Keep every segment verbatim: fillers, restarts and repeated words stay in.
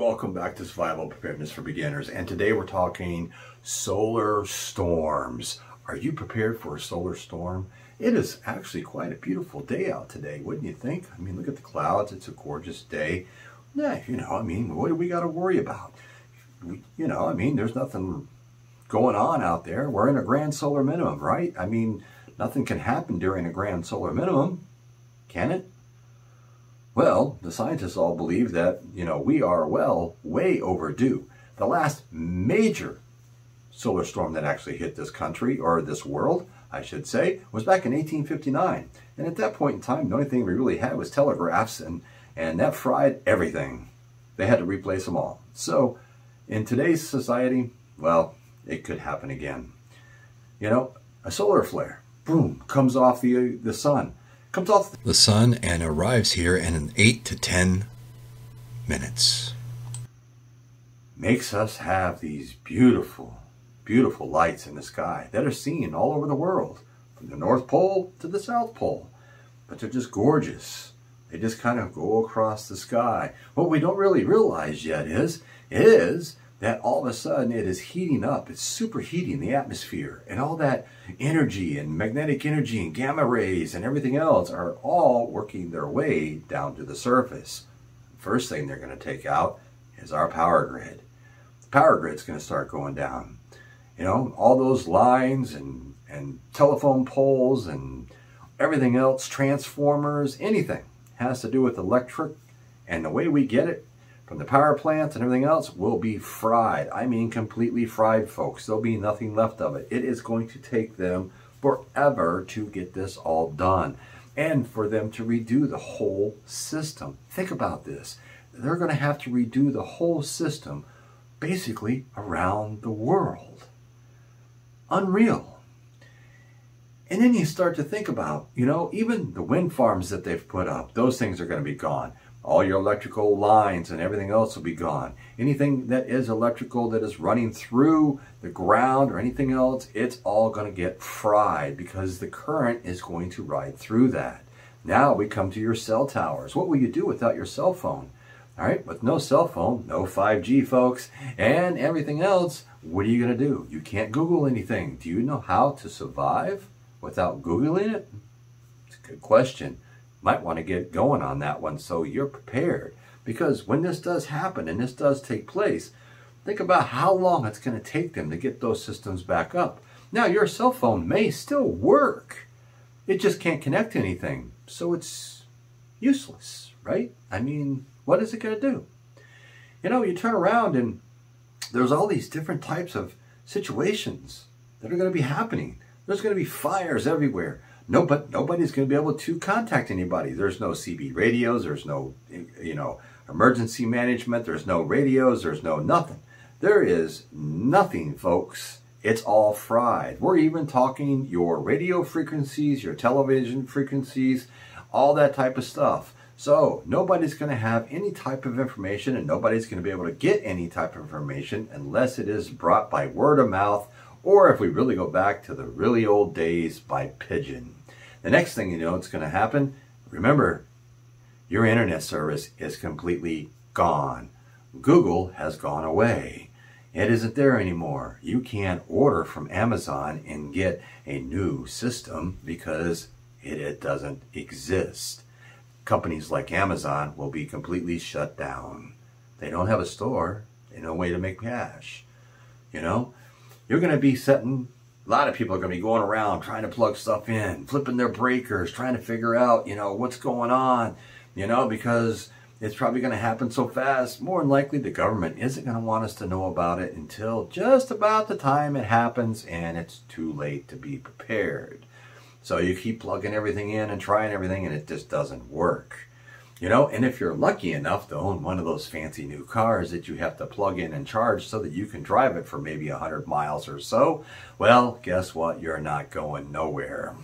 Welcome back to Survival Preparedness for Beginners, and today we're talking solar storms. Are you prepared for a solar storm? It is actually quite a beautiful day out today, wouldn't you think? I mean, look at the clouds, it's a gorgeous day. Yeah, you know, I mean, what do we got to worry about? We, you know, I mean, there's nothing going on out there. We're in a grand solar minimum, right? I mean, nothing can happen during a grand solar minimum, can it? Well, the scientists all believe that, you know, we are well, way overdue. The last major solar storm that actually hit this country, or this world, I should say, was back in eighteen fifty-nine. And at that point in time, the only thing we really had was telegraphs, and, and that fried everything. They had to replace them all. So, in today's society, well, it could happen again. You know, a solar flare, boom, comes off the, the sun. Comes off the sun and arrives here in eight to ten minutes. Makes us have these beautiful, beautiful lights in the sky that are seen all over the world, from the North Pole to the South Pole. But they're just gorgeous. They just kind of go across the sky. What we don't really realize yet is, is that all of a sudden it is heating up. It's superheating the atmosphere, and all that energy and magnetic energy and gamma rays and everything else are all working their way down to the surface. First thing they're going to take out is our power grid. The power grid's going to start going down. You know, all those lines and, and telephone poles and everything else, transformers, anything has to do with electric, and the way we get it from the power plants and everything else will be fried. I mean, completely fried, folks. There'll be nothing left of it. It is going to take them forever to get this all done, and for them to redo the whole system. Think about this. They're going to have to redo the whole system basically around the world. Unreal. And then you start to think about, you know, even the wind farms that they've put up, those things are going to be gone. All your electrical lines and everything else will be gone. Anything that is electrical that is running through the ground or anything else, it's all going to get fried because the current is going to ride through that. Now we come to your cell towers. What will you do without your cell phone? All right, with no cell phone, no five G, folks, and everything else, what are you going to do? You can't Google anything. Do you know how to survive without Googling it? It's a good question. Might want to get going on that one so you're prepared, because when this does happen and this does take place, think about how long it's going to take them to get those systems back up. Now, your cell phone may still work. It just can't connect to anything, so it's useless, right? I mean, what is it going to do? You know, you turn around and there's all these different types of situations that are going to be happening. There's going to be fires everywhere. No, but nobody's going to be able to contact anybody. There's no C B radios. There's no, you know, emergency management. There's no radios. There's no nothing. There is nothing, folks. It's all fried. We're even talking your radio frequencies, your television frequencies, all that type of stuff. So nobody's going to have any type of information, and nobody's going to be able to get any type of information unless it is brought by word of mouth, or if we really go back to the really old days, by pigeon. The next thing you know it's going to happen, remember, your internet service is completely gone. Google has gone away. It isn't there anymore. You can't order from Amazon and get a new system because it, it doesn't exist. Companies like Amazon will be completely shut down. They don't have a store. They no way to make cash. You know, you're going to be setting... A lot of people are going to be going around trying to plug stuff in, flipping their breakers, trying to figure out, you know, what's going on, you know, because it's probably going to happen so fast. More than likely, the government isn't going to want us to know about it until just about the time it happens, and it's too late to be prepared. So you keep plugging everything in and trying everything, and it just doesn't work. You know, and if you're lucky enough to own one of those fancy new cars that you have to plug in and charge so that you can drive it for maybe a hundred miles or so, well, guess what? You're not going nowhere.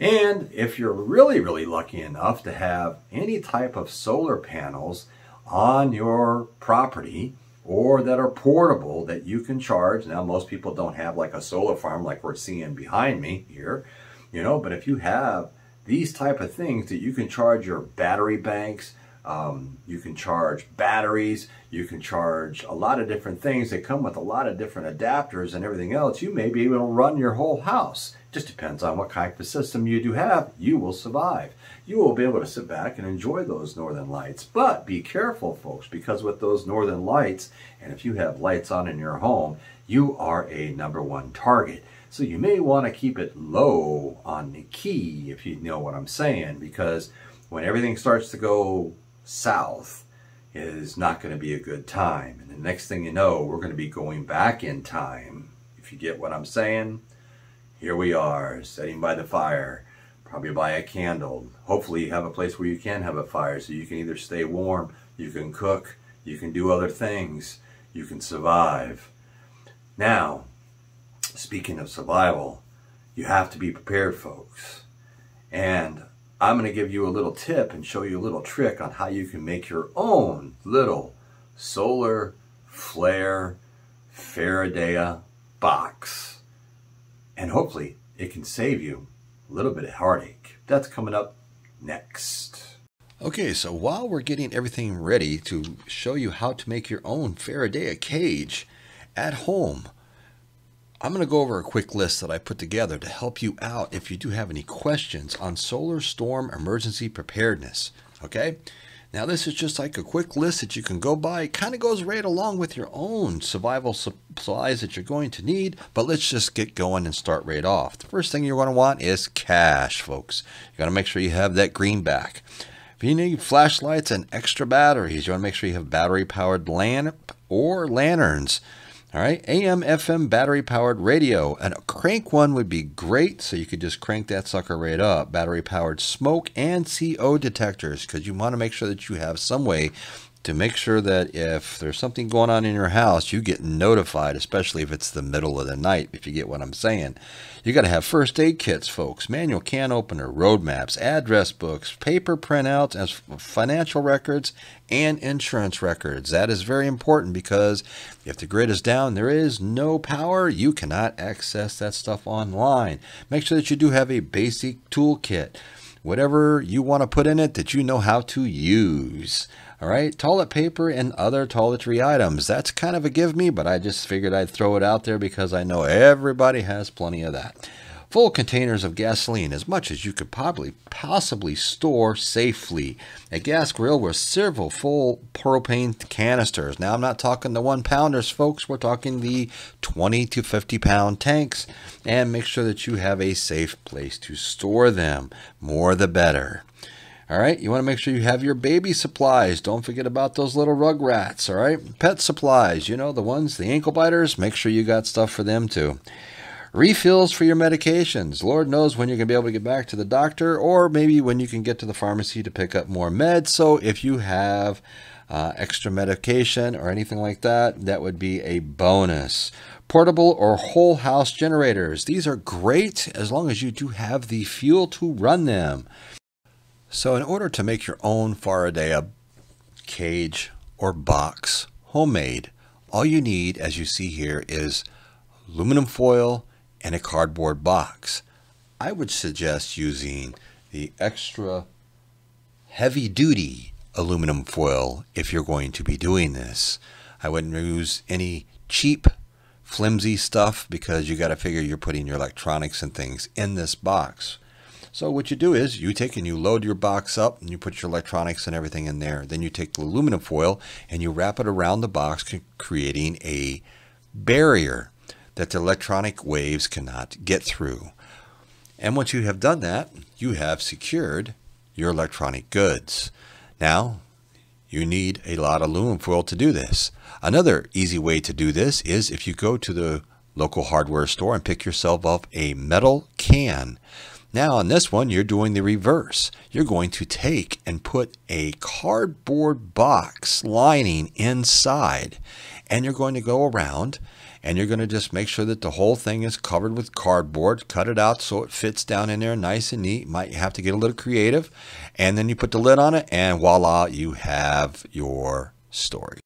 And if you're really, really lucky enough to have any type of solar panels on your property, or that are portable that you can charge. Now, most people don't have like a solar farm like we're seeing behind me here, you know, but if you have these type of things that you can charge your battery banks, Um, you can charge batteries, you can charge a lot of different things. They come with a lot of different adapters and everything else. You may be able to run your whole house. Just depends on what kind of system you do have. You will survive. You will be able to sit back and enjoy those northern lights. But be careful, folks, because with those northern lights, and if you have lights on in your home, you are a number one target. So you may want to keep it low on the key, if you know what I'm saying, because when everything starts to go south, it is not going to be a good time. And the next thing you know, we're going to be going back in time. If you get what I'm saying, here we are, sitting by the fire, probably by a candle. Hopefully you have a place where you can have a fire so you can either stay warm, you can cook, you can do other things, you can survive. Now, speaking of survival, you have to be prepared, folks. And I'm going to give you a little tip and show you a little trick on how you can make your own little solar flare Faraday box. And hopefully it can save you a little bit of heartache. That's coming up next. Okay, so while we're getting everything ready to show you how to make your own Faraday cage at home, I'm going to go over a quick list that I put together to help you out if you do have any questions on solar storm emergency preparedness. Okay, now this is just like a quick list that you can go by. It kind of goes right along with your own survival supplies that you're going to need, but let's just get going and start right off. The first thing you're going to want is cash, folks. You got to make sure you have that greenback. If you need flashlights and extra batteries, you want to make sure you have battery powered lamp or lanterns. All right, A M F M battery-powered radio. And a crank one would be great, so you could just crank that sucker right up. Battery-powered smoke and C O detectors, because you want to make sure that you have some way to make sure that if there's something going on in your house, you get notified, especially if it's the middle of the night, if you get what I'm saying. You got to have first aid kits, folks, manual can opener, road maps, address books, paper printouts, as financial records, and insurance records. That is very important, because if the grid is down, there is no power, you cannot access that stuff online. Make sure that you do have a basic toolkit, whatever you want to put in it that you know how to use. All right, toilet paper and other toiletry items. That's kind of a give me, but I just figured I'd throw it out there because I know everybody has plenty of that. Full containers of gasoline, as much as you could probably possibly store safely. A gas grill with several full propane canisters. Now, I'm not talking the one pounders, folks. We're talking the twenty to fifty pound tanks. And make sure that you have a safe place to store them. More the better. All right, you want to make sure you have your baby supplies. Don't forget about those little rug rats, all right? Pet supplies, you know, the ones, the ankle biters, make sure you got stuff for them too. Refills for your medications. Lord knows when you're going to be able to get back to the doctor, or maybe when you can get to the pharmacy to pick up more meds. So if you have uh, extra medication or anything like that, that would be a bonus. Portable or whole house generators. These are great as long as you do have the fuel to run them. So in order to make your own Faraday cage or box homemade, all you need, as you see here, is aluminum foil and a cardboard box. I would suggest using the extra heavy duty aluminum foil if you're going to be doing this. I wouldn't use any cheap flimsy stuff, because you got to figure you're putting your electronics and things in this box. So what you do is you take and you load your box up and you put your electronics and everything in there. Then you take the aluminum foil and you wrap it around the box, creating a barrier that the electronic waves cannot get through. And once you have done that, you have secured your electronic goods. Now, you need a lot of aluminum foil to do this. Another easy way to do this is if you go to the local hardware store and pick yourself up a metal can. Now on this one, you're doing the reverse. You're going to take and put a cardboard box lining inside, and you're going to go around and you're going to just make sure that the whole thing is covered with cardboard. Cut it out so it fits down in there nice and neat. Might have to get a little creative, and then you put the lid on it, and voila, you have your story.